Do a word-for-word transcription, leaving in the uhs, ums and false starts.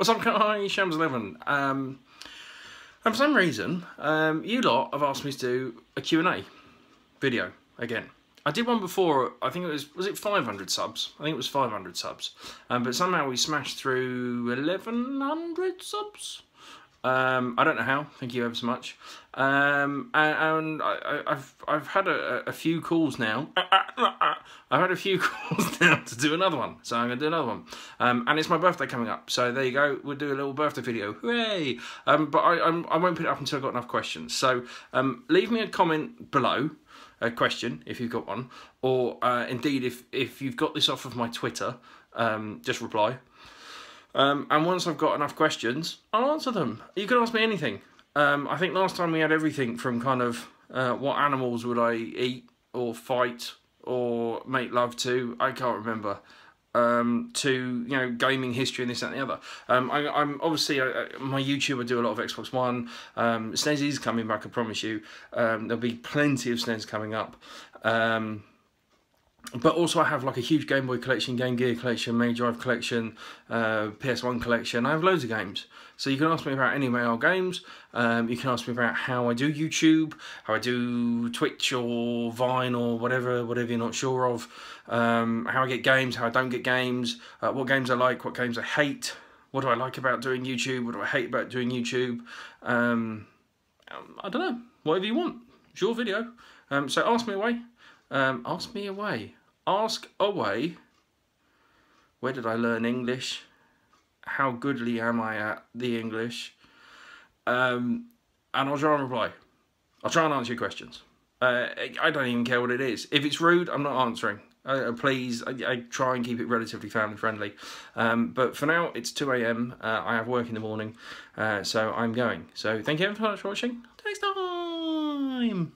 What's up, guys? Shams eleven. Um, and for some reason, um, you lot have asked me to do a Q and A video again. I did one before. I think it was was it five hundred subs. I think it was five hundred subs. Um, but somehow we smashed through eleven hundred subs. Um, I don't know how. Thank you ever so much. Um, and, and I, I've I've had a, a few calls now. I've had a few calls now to do another one, so I'm gonna do another one. Um, and it's my birthday coming up, so there you go. We'll do a little birthday video. Hooray! Um, but I I'm, I won't put it up until I've got enough questions. So um, leave me a comment below, a question if you've got one, or uh, indeed if if you've got this off of my Twitter, um, just reply. Um, and once I've got enough questions, I'll answer them. You can ask me anything. Um, I think last time we had everything from kind of uh, what animals would I eat or fight or make love to, I can't remember, um, to, you know, gaming history and this, that and the other. Um, I, I'm obviously, I, my YouTube, I do a lot of Xbox One. Um, Snez is coming back, I promise you. Um, there'll be plenty of Snez coming up. Um... But also I have like a huge Game Boy collection, Game Gear collection, Mega Drive collection, uh, P S one collection. I have loads of games. So you can ask me about any of my old games. Um, you can ask me about how I do YouTube, how I do Twitch or Vine or whatever, whatever you're not sure of. Um, how I get games, how I don't get games, uh, what games I like, what games I hate. What do I like about doing YouTube? What do I hate about doing YouTube? Um, I don't know. Whatever you want. It's your video. Um, so ask me away. Um, ask me away. Ask away. Where did I learn English? How goodly am I at the English? Um, and I'll try and reply. I'll try and answer your questions. Uh, I don't even care what it is. If it's rude, I'm not answering. Uh, please, I, I try and keep it relatively family friendly. Um, but for now, it's two A M. Uh, I have work in the morning, uh, so I'm going. So thank you very much for watching. Next time.